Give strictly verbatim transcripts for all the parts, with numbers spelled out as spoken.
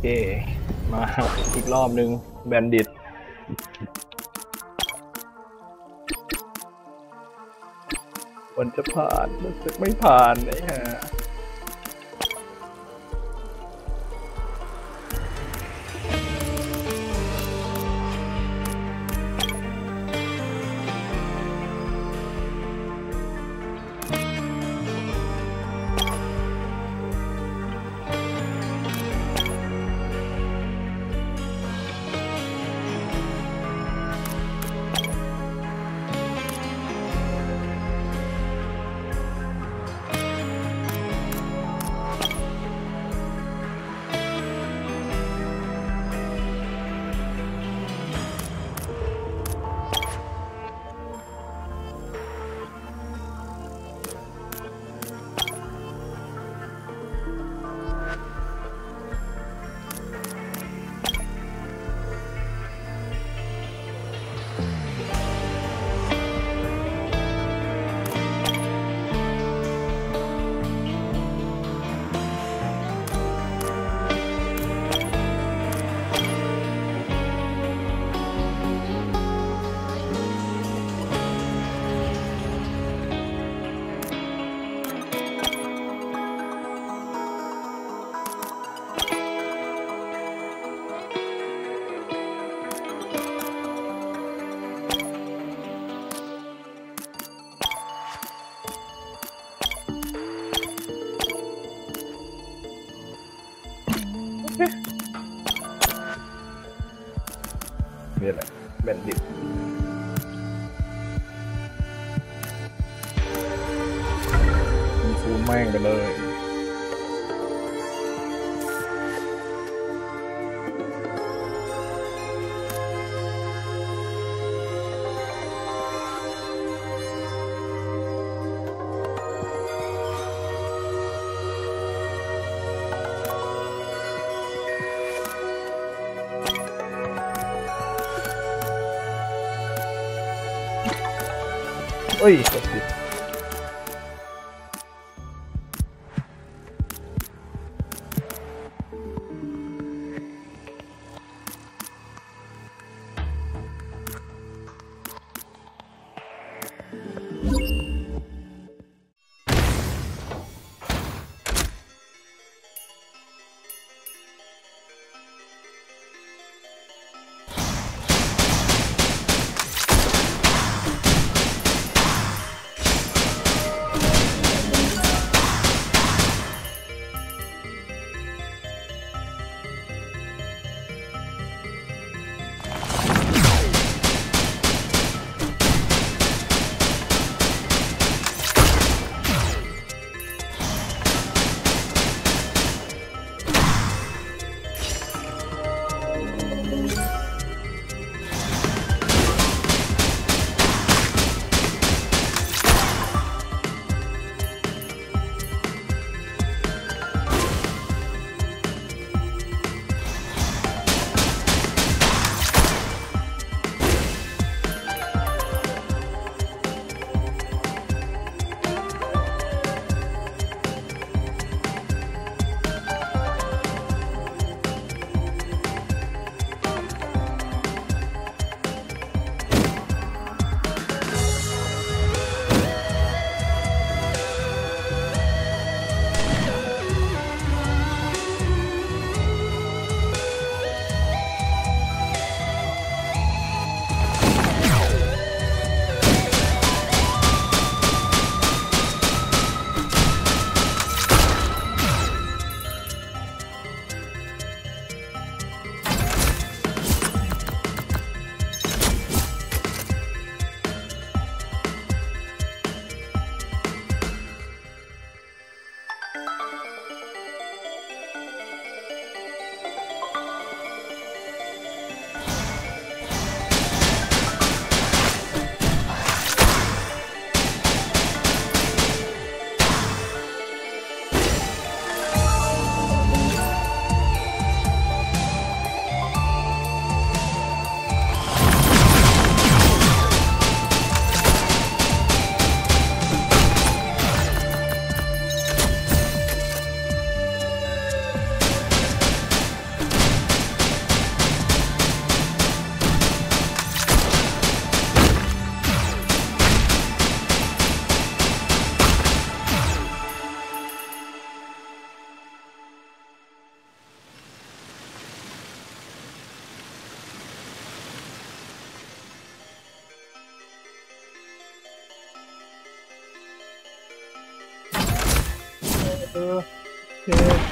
เคมาอีกรอบนึงแบนดิตมันจะผ่านมันจะไม่ผ่านไอ้ห่านี่แหละแบนดิตฟูแม่งกันเลยเฮ้ยกดผิด Uh, yeah.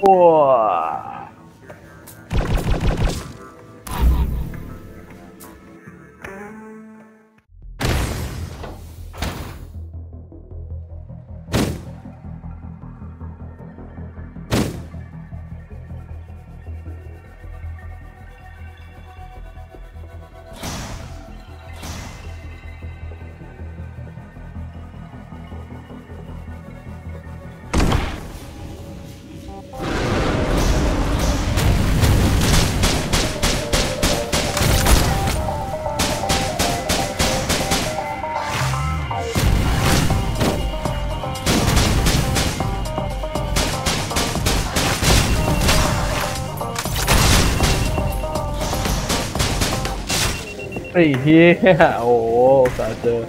Boa!ไอ้เหี้ยโอ้สาเจอ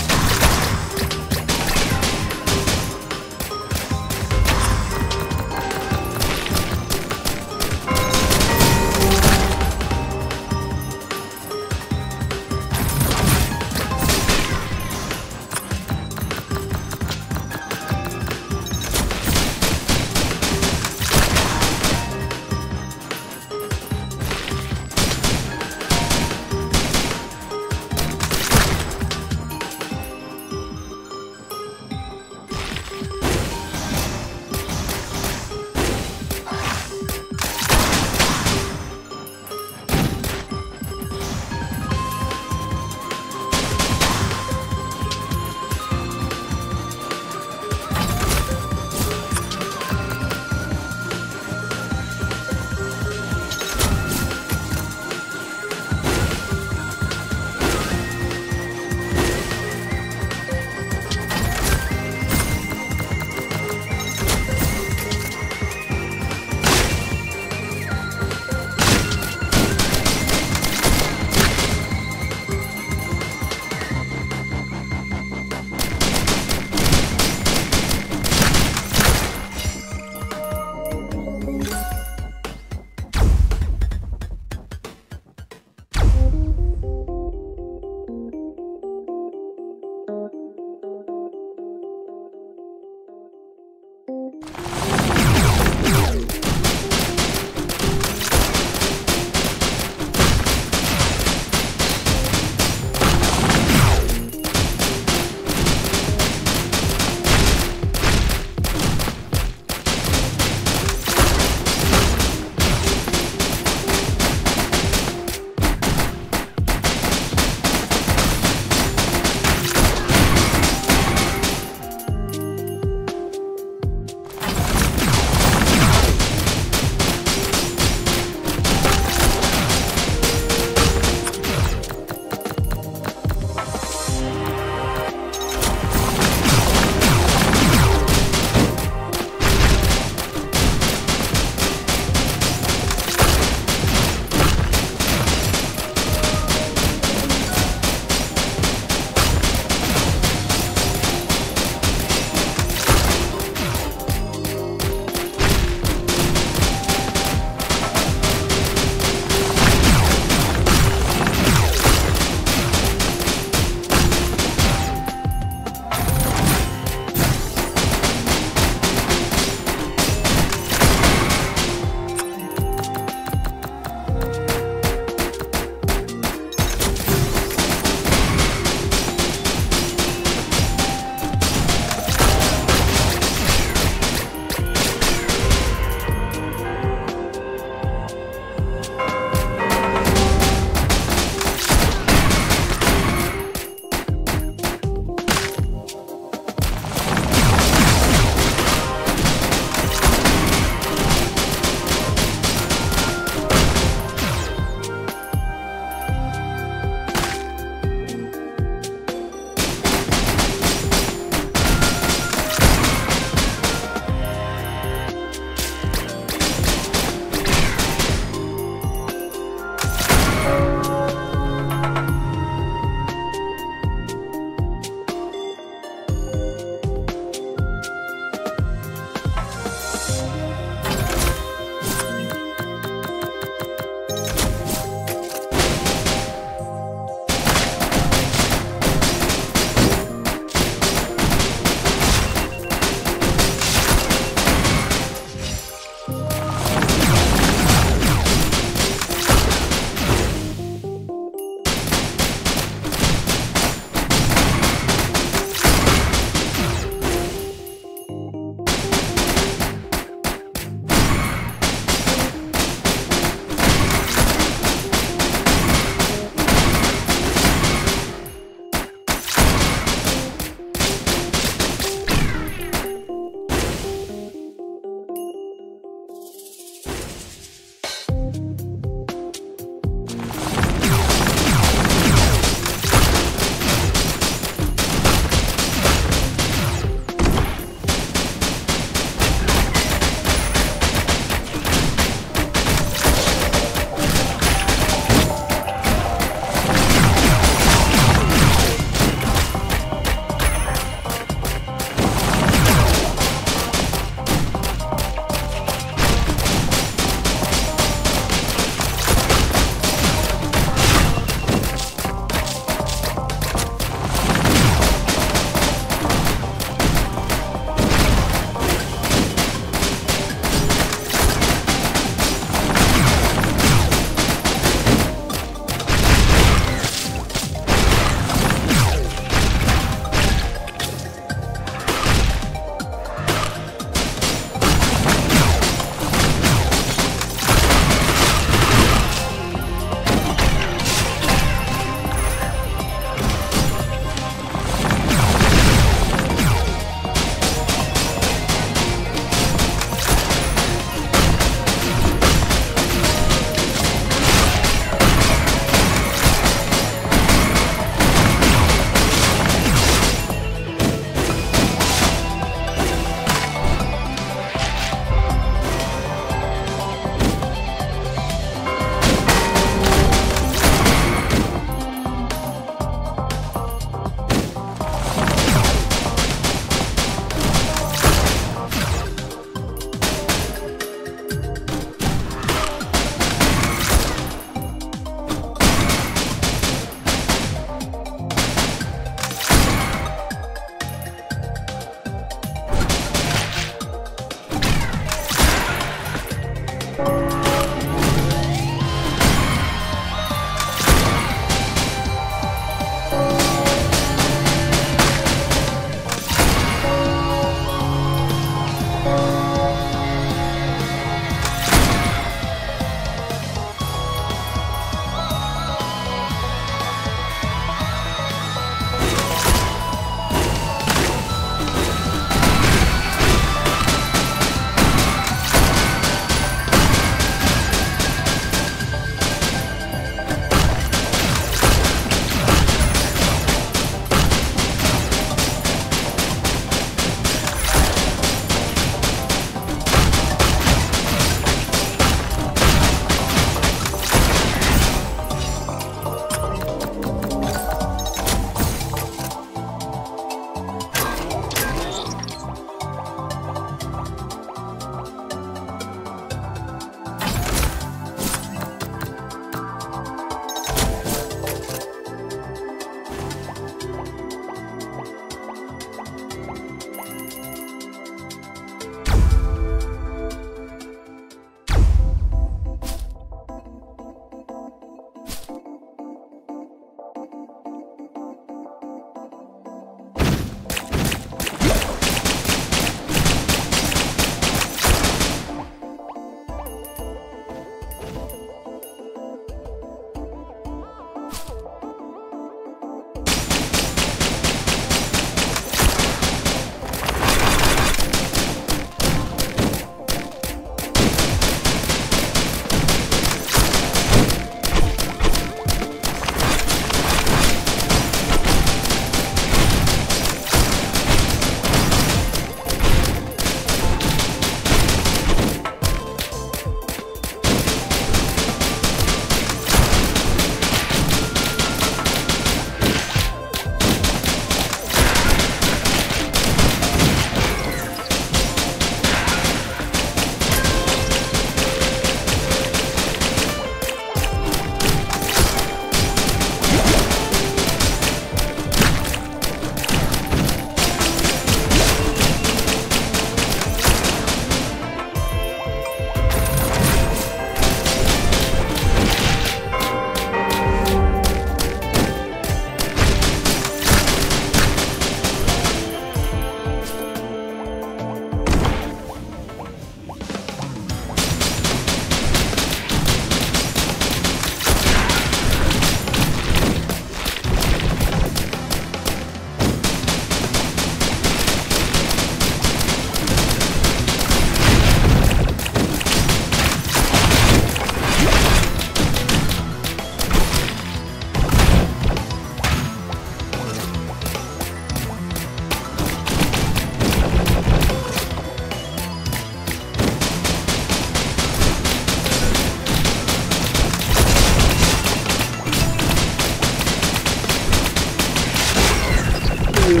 เ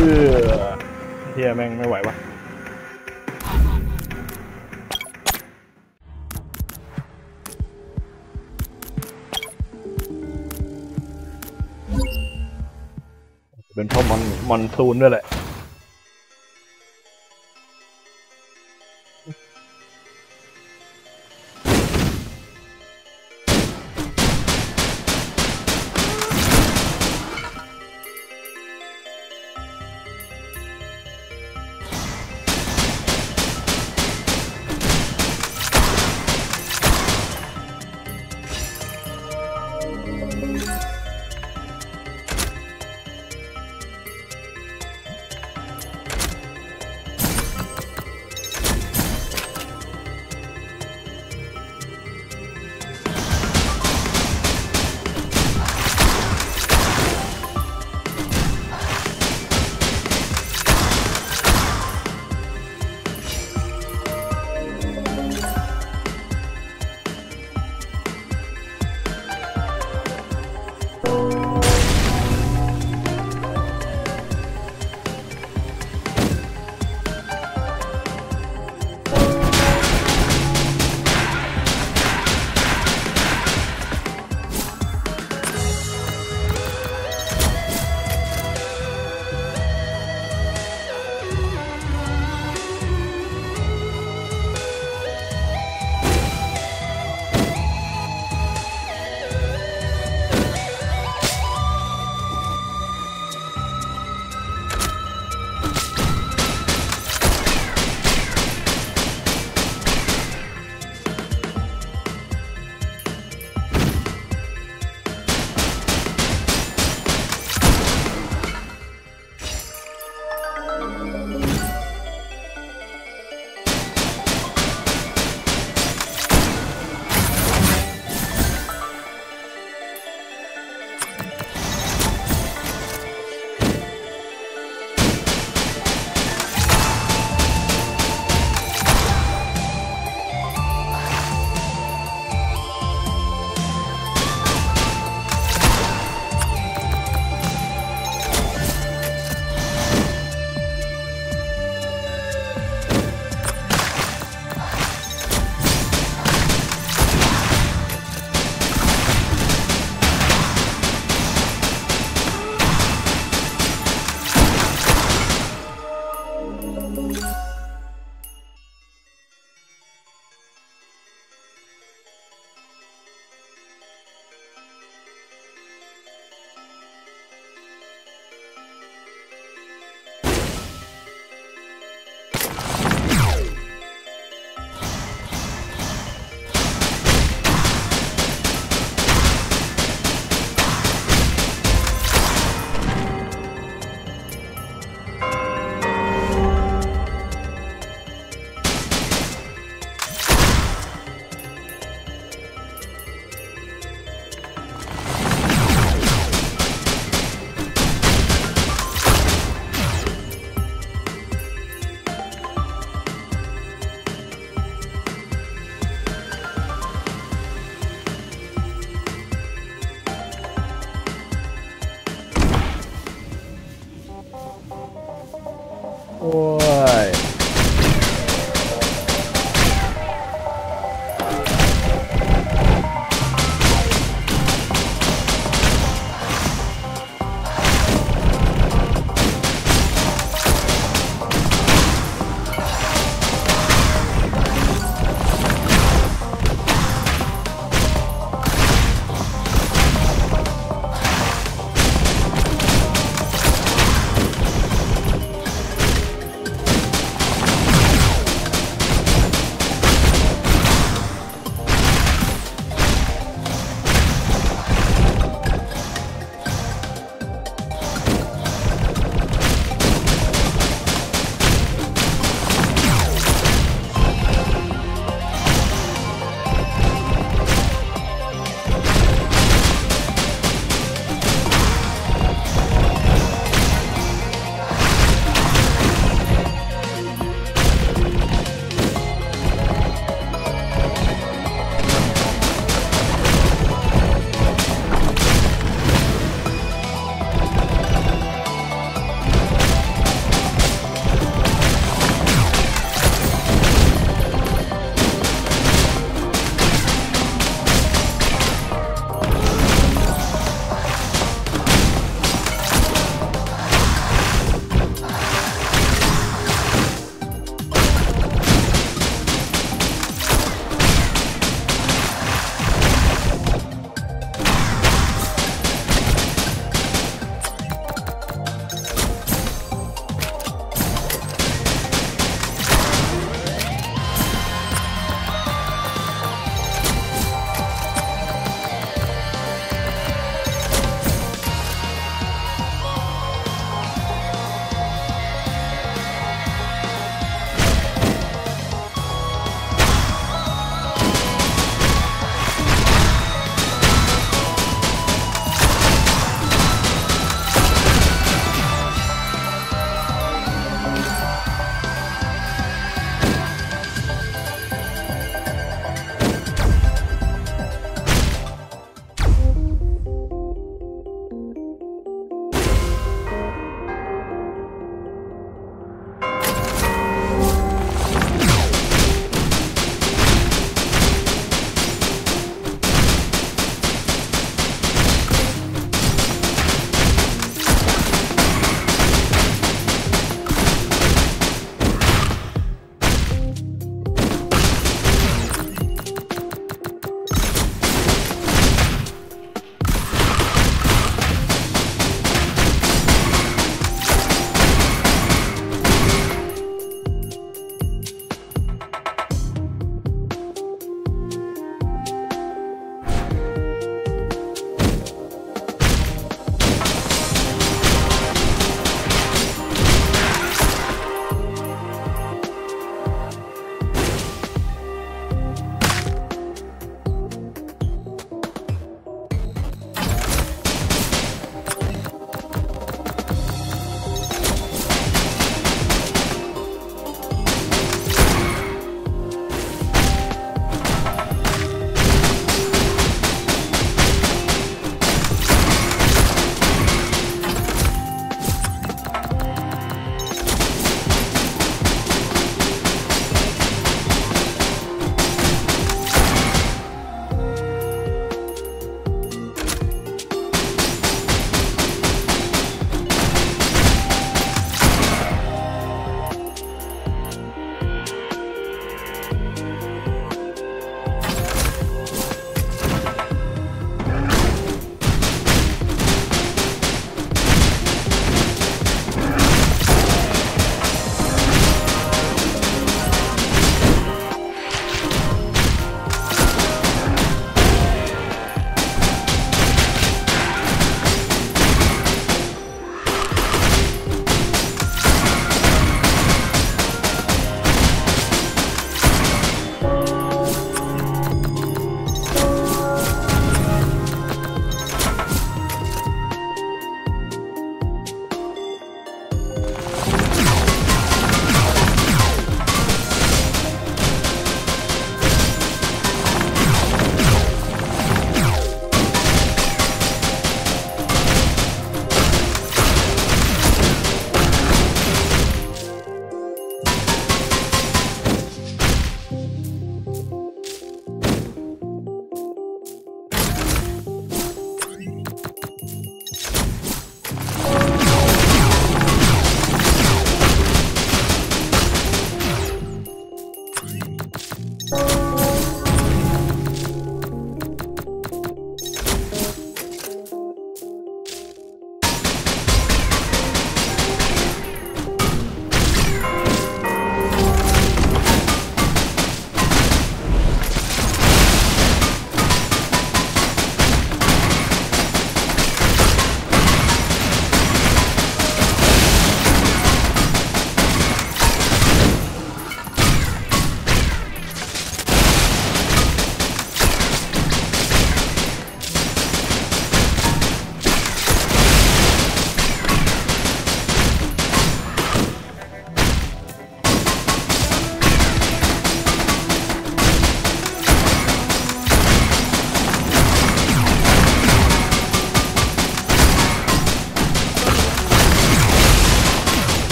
ฮียแม่งไม่ไหววะเป็นเพราะมอนมอนซูนด้วยแหละ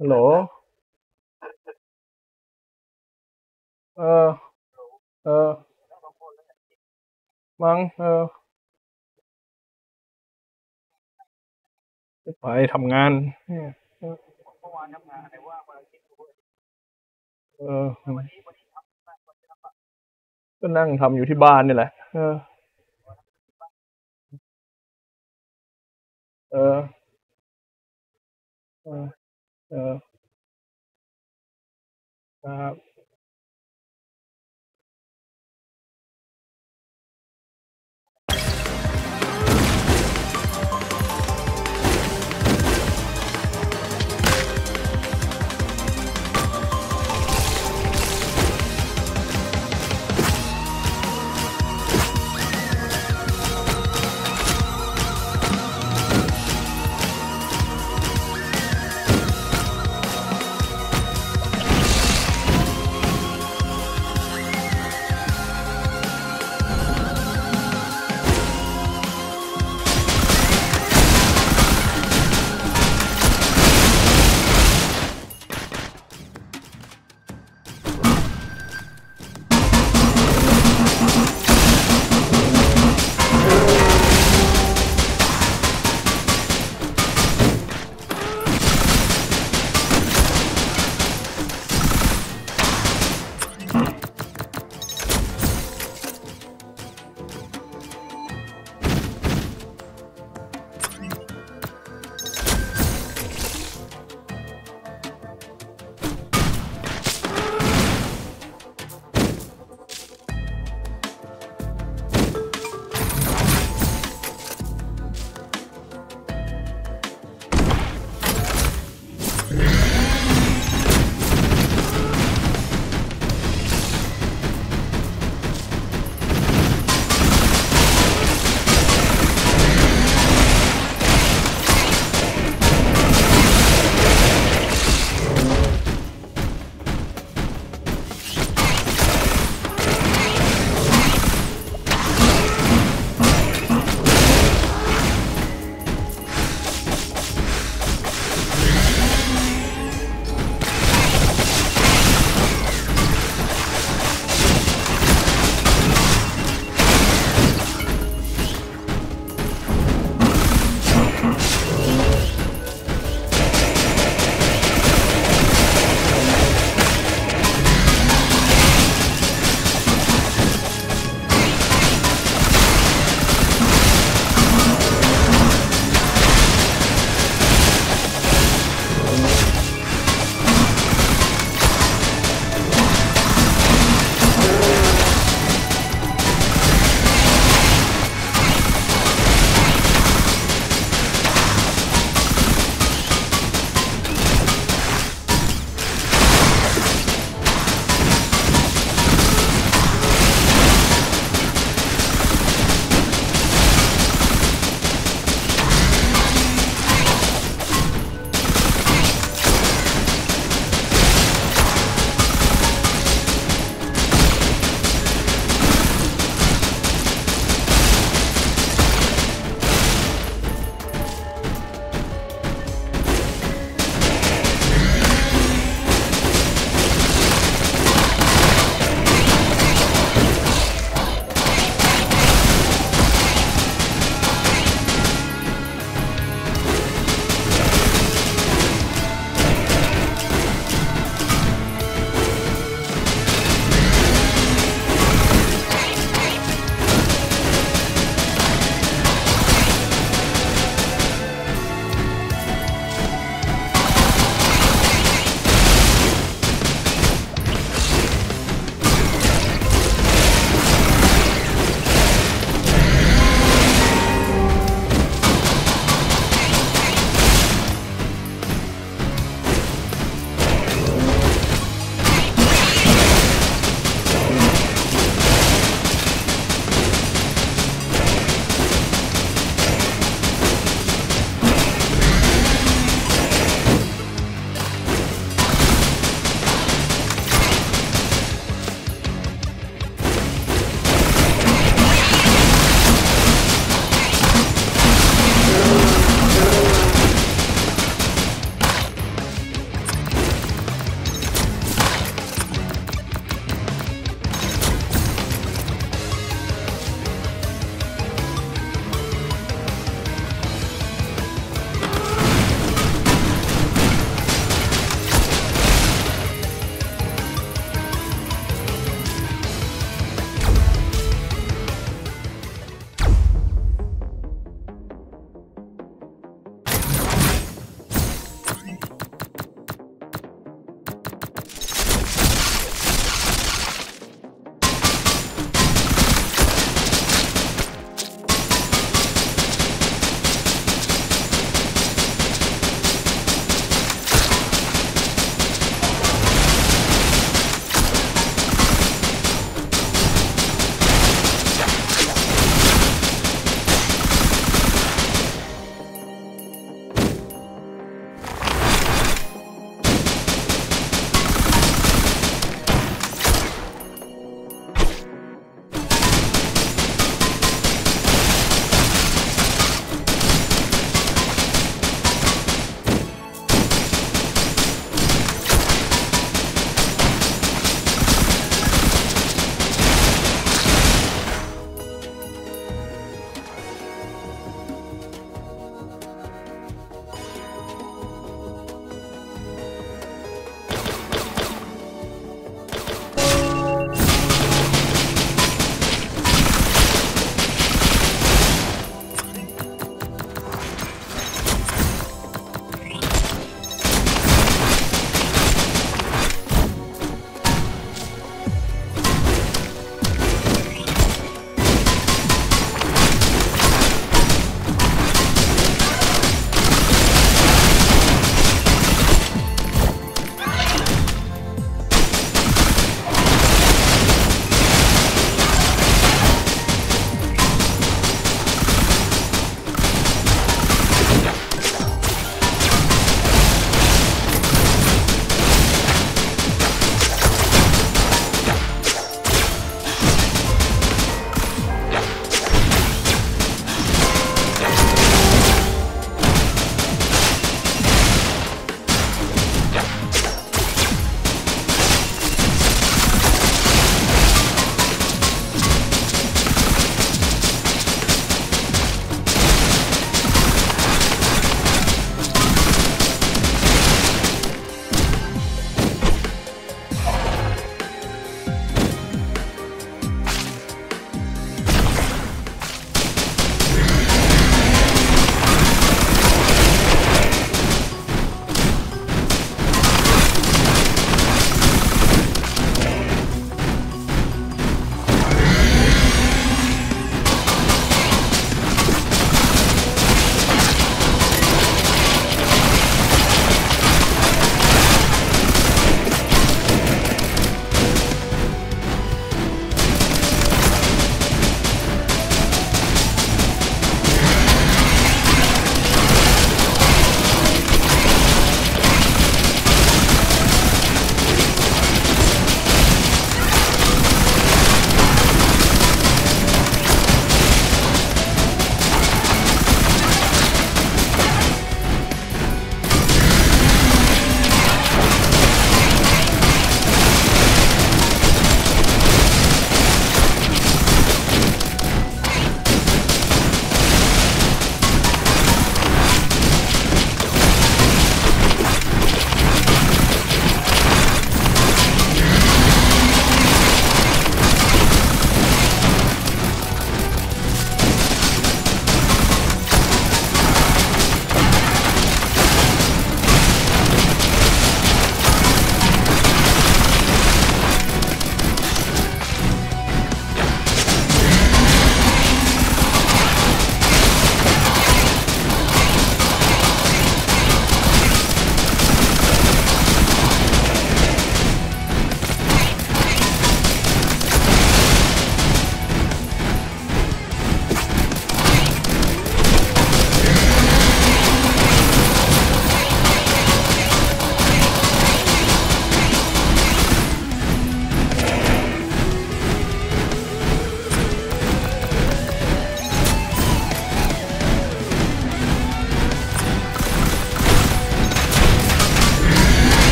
ฮัลโหลเออเออมังเออไปทำงานเออก็นั่งทำอยู่ที่บ้านนี่แหละเออเออเออเออครับ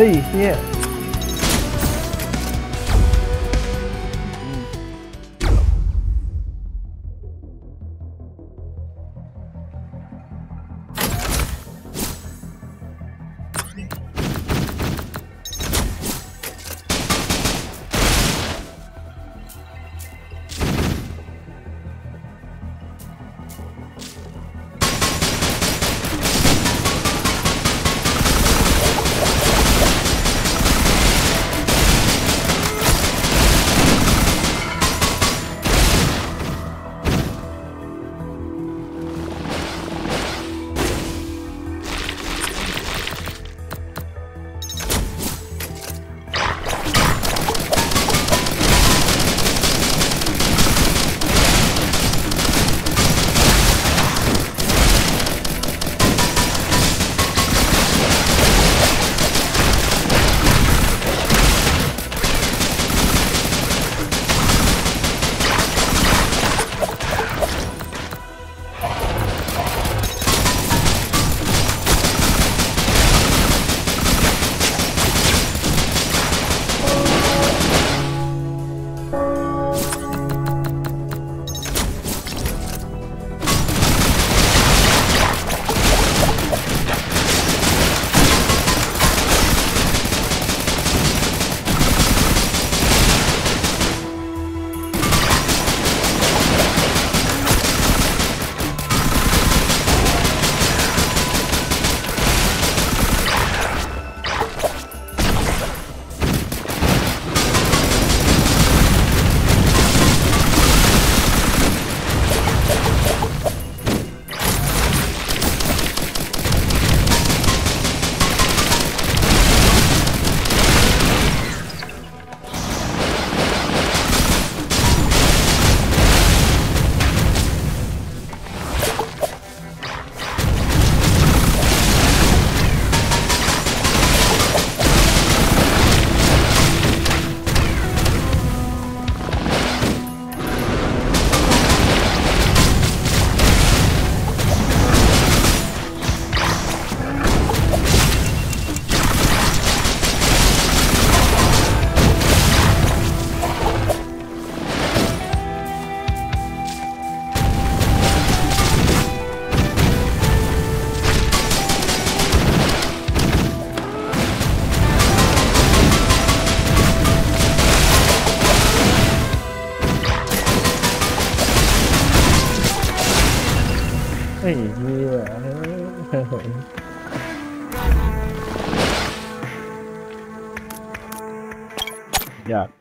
อ้ยเนี่ยยากไป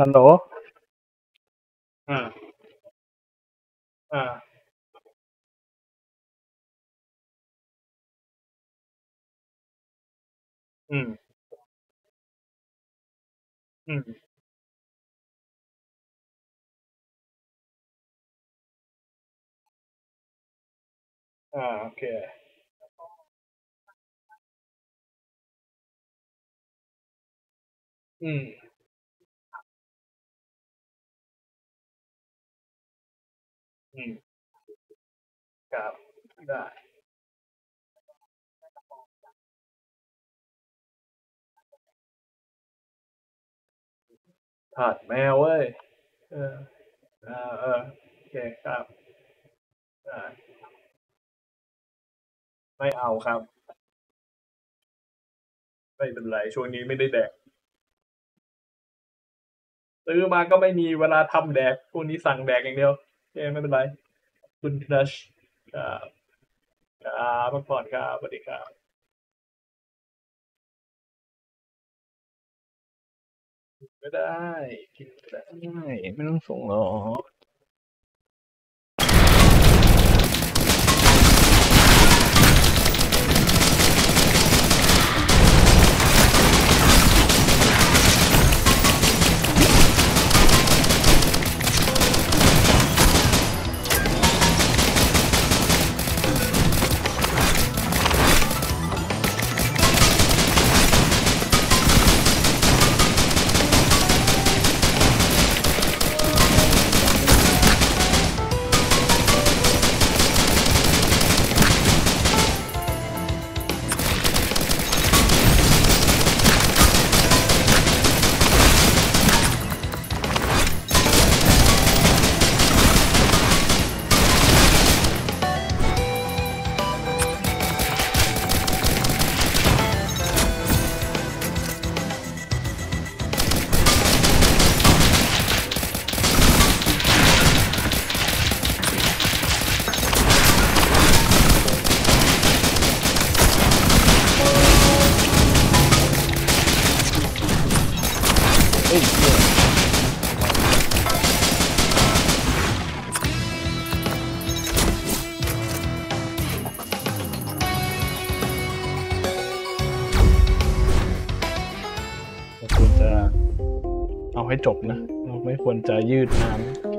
ฮัลโหล อ่า อ่า อืม อืม อ่า โอเค อืม อืม ครับ ได้ ถาดแมวเว้ย เออ อ่า เออ โอเค ครับ ได้ไม่เอาครับ ไม่เป็นไร ช่วงนี้ไม่ได้แดก ซื้อมาก็ไม่มีเวลาทำแดกพวกนี้สั่งแดกอย่างเดียวโอเคไม่เป็นไร คุณครัชครับครับพักผ่อนครับสวัสดีครับก็ได้กินก็ได้ ไม่ต้องส่งหรอกเอ้ยเหี้ยเราควรจะเอาให้จบนะเราไม่ควรจะยืดนานโอเค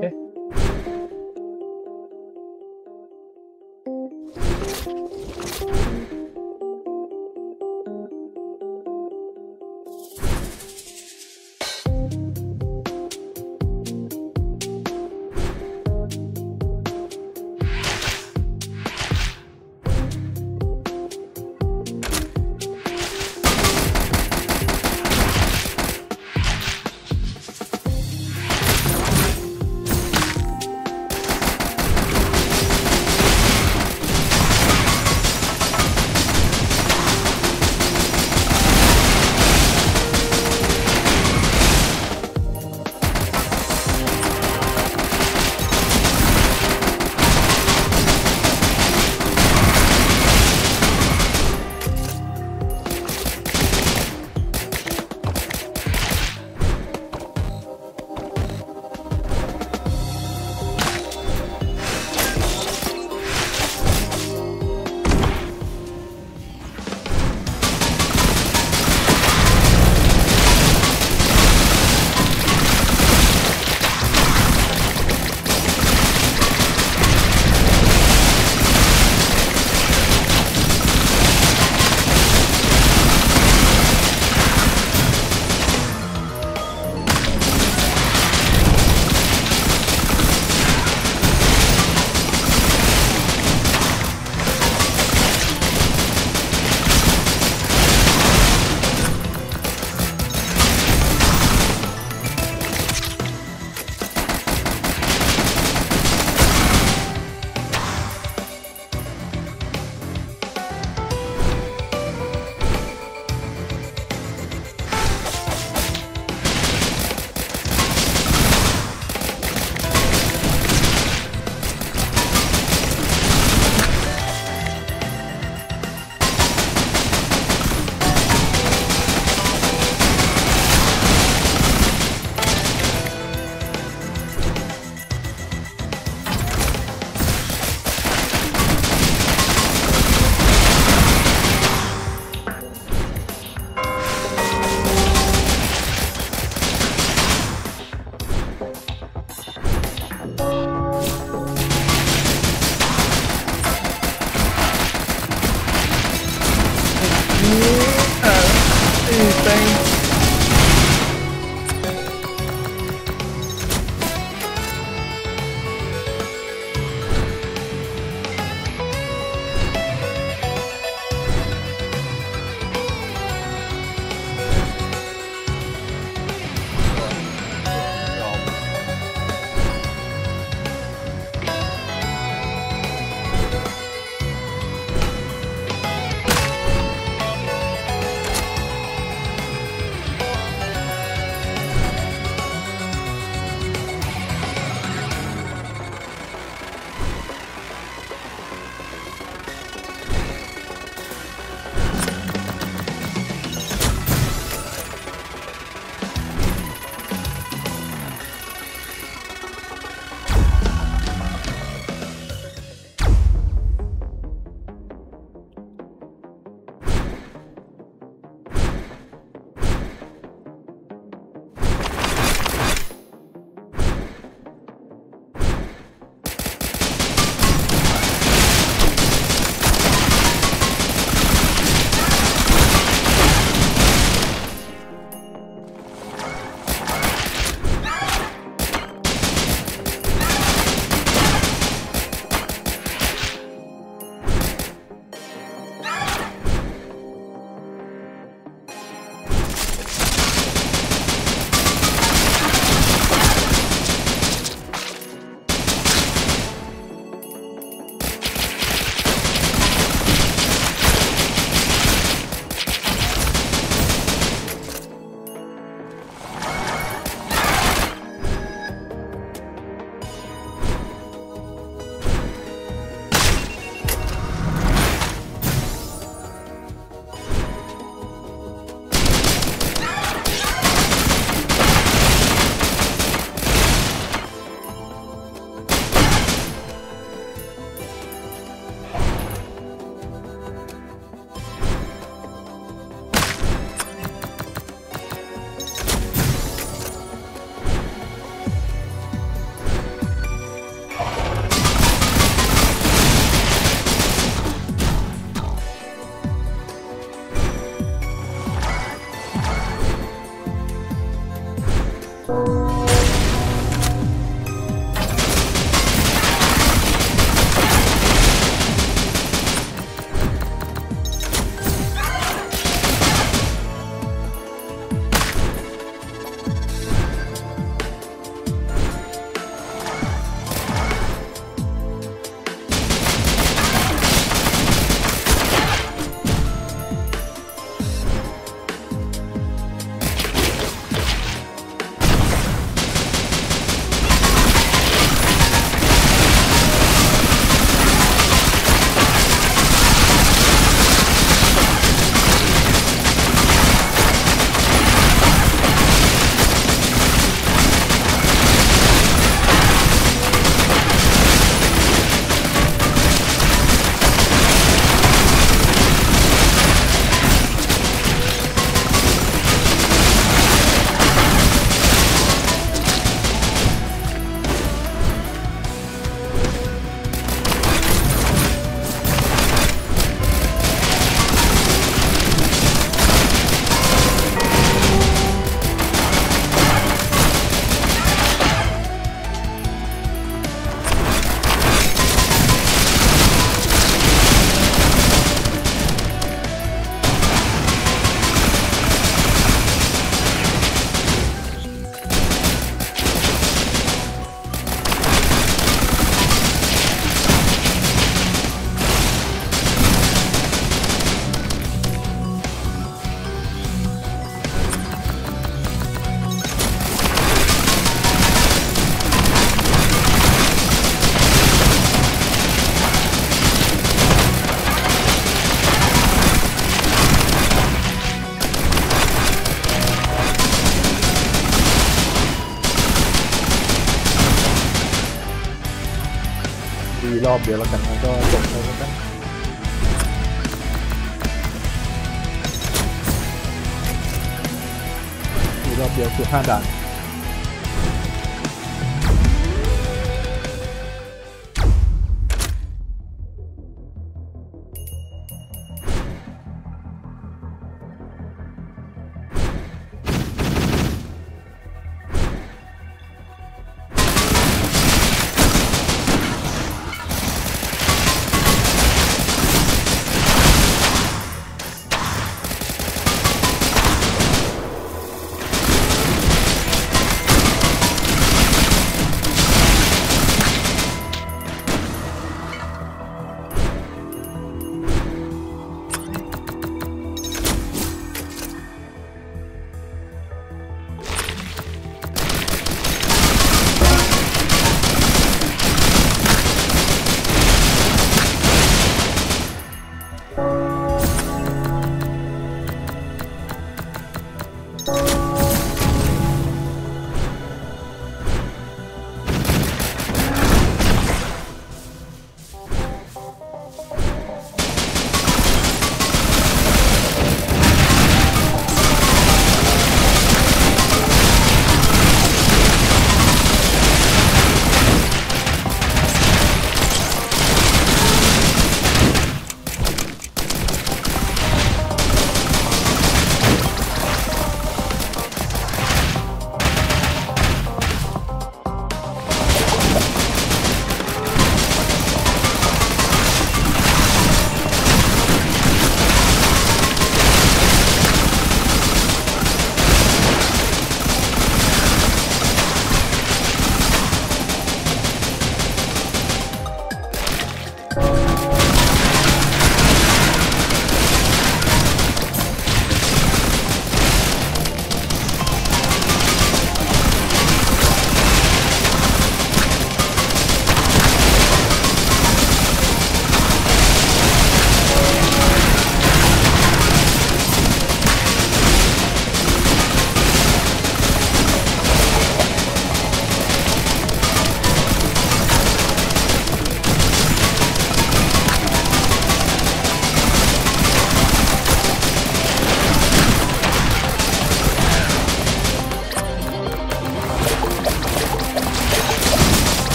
thing. Điรอบเดี๋ยวเรากันมันก็จบเลยนะครับดีรอบเดียวคือห้าด่าน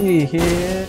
see here.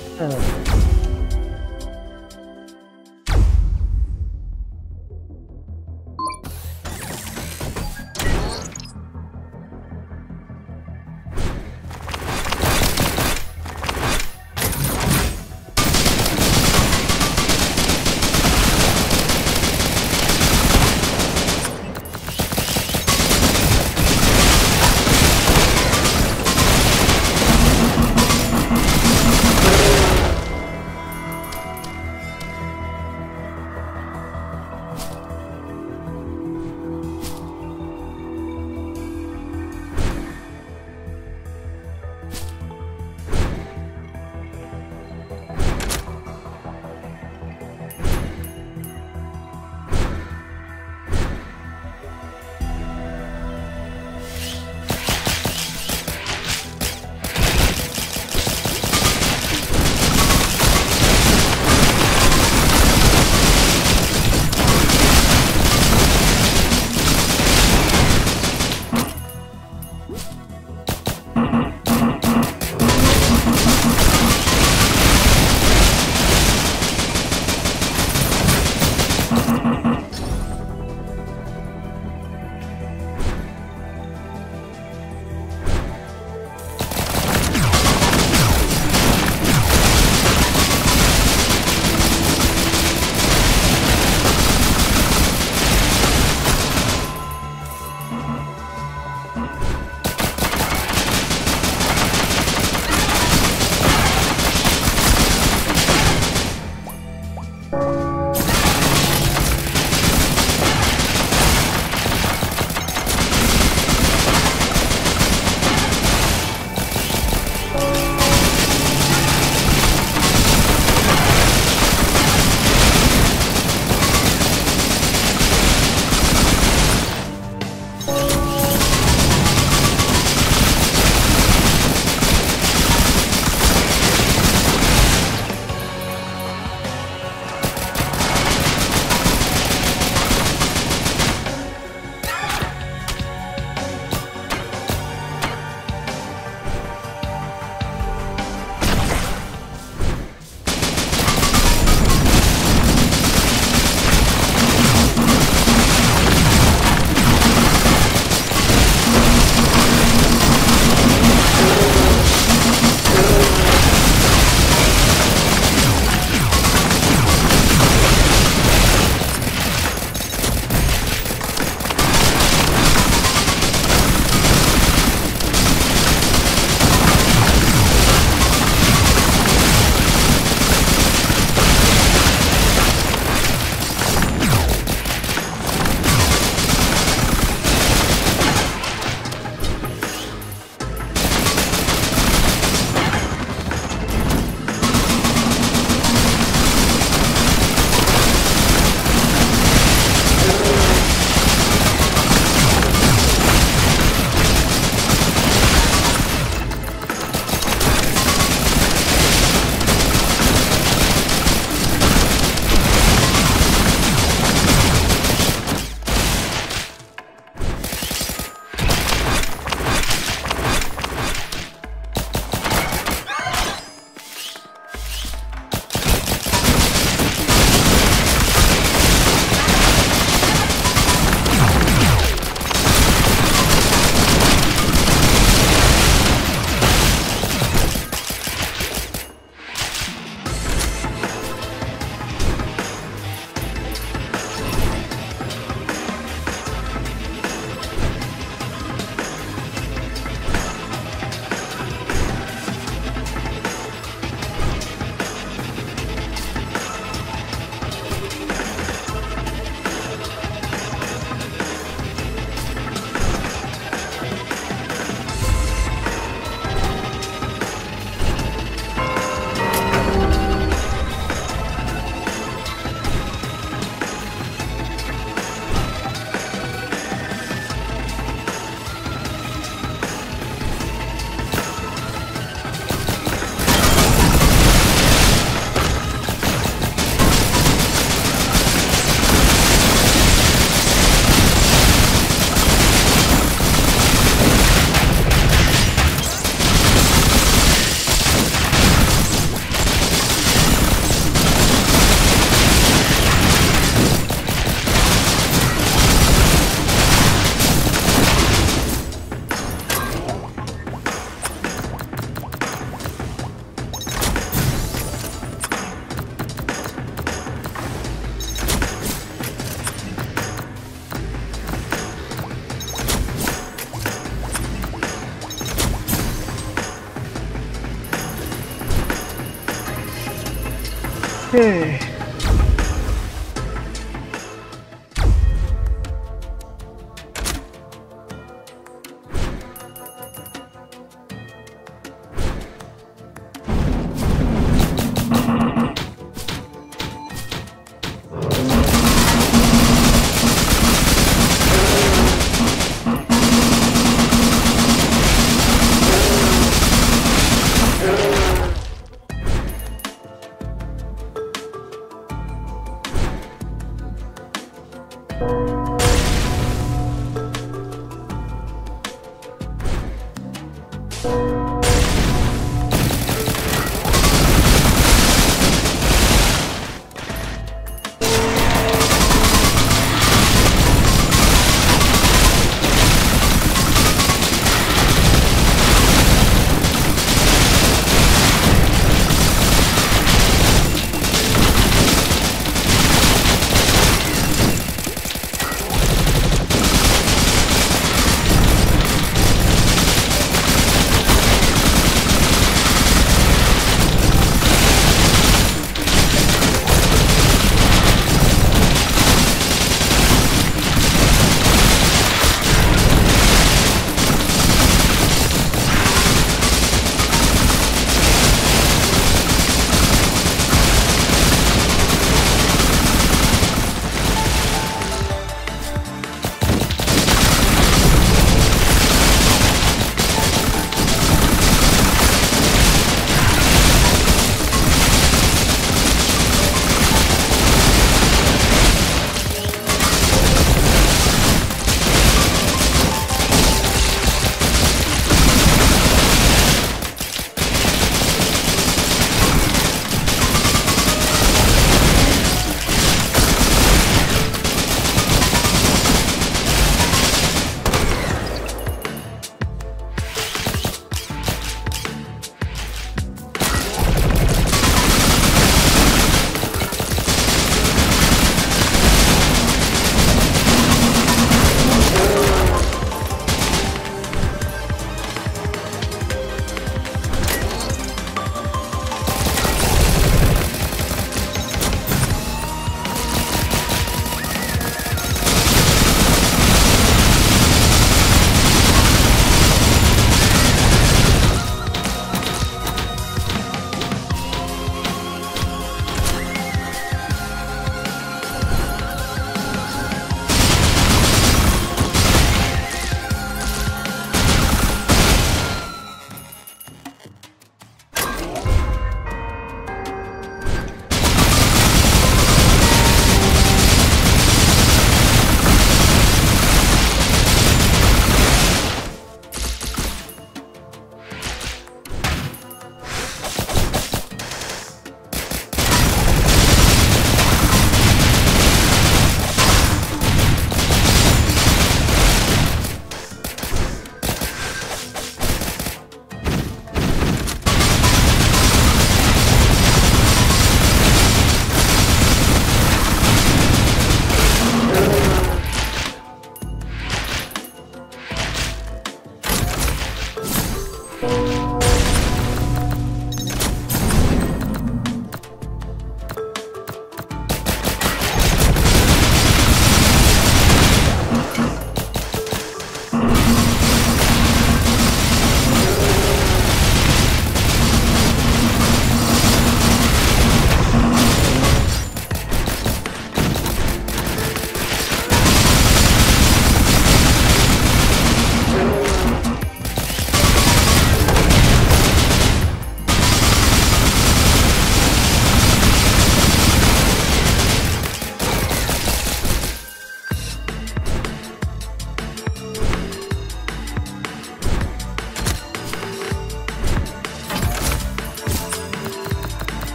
Okay.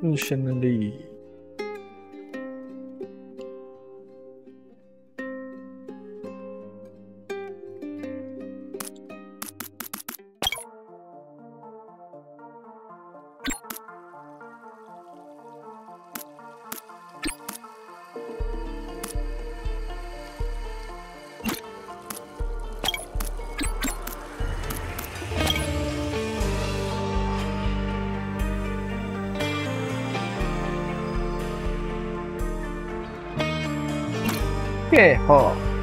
自身能力。 Okay, oh.